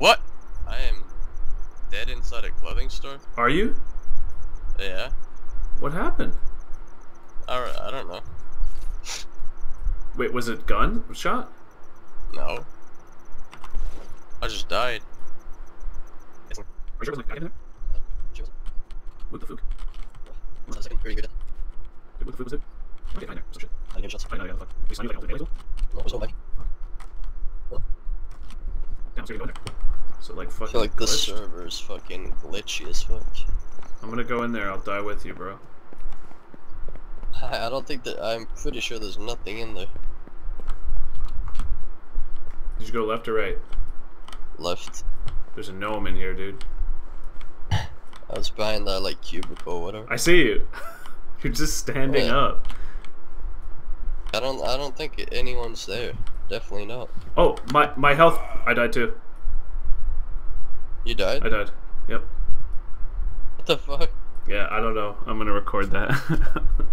What? I am dead inside a clothing store. Are you? Yeah. What happened? I don't know. Wait, was it gun shot? No. I just died. What the fuck? What the fuck was it? Okay, I know. So shit. I didn't shot. I know. Yeah, fuck. At least I knew that I was going to damn, so you're going there. So, like, fucking. I feel like the server's fucking glitchy as fuck. I'm gonna go in there. I'll die with you, bro. I don't think that. I'm pretty sure there's nothing in there. Did you go left or right? Left. There's a gnome in here, dude. I was behind that, like, cubicle or whatever. I see you. You're just standing up. I don't think anyone's there. Definitely not. Oh, my health. I died too. You died? I died. Yep. What the fuck? Yeah, I don't know. I'm gonna record that.